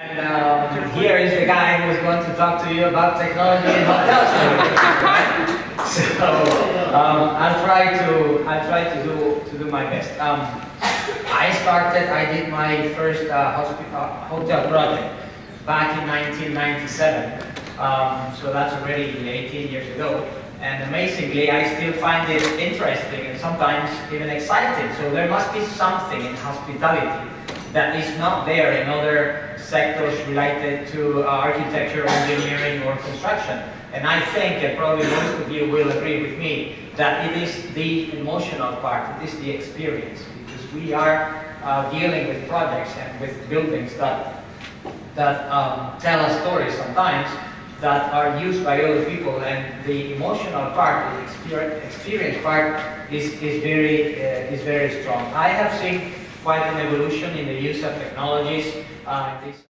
And here is the guy who is going to talk to you about technology in hotels. So I'll try to do my best. I did my first hotel project back in 1997. So that's already 18 years ago. And amazingly, I still find it interesting and sometimes even exciting. So there must be something in hospitality that is not there in other sectors related to architecture, engineering, or construction. And I think, and probably most of you will agree with me, that it is the emotional part, it is the experience, because we are dealing with projects and with buildings that tell us stories sometimes that are used by other people, and the emotional part, the experience part is very strong. I have seen quite an evolution in the use of technologies.